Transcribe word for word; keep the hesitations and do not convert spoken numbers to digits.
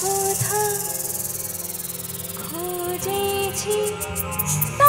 खोजे खोजे।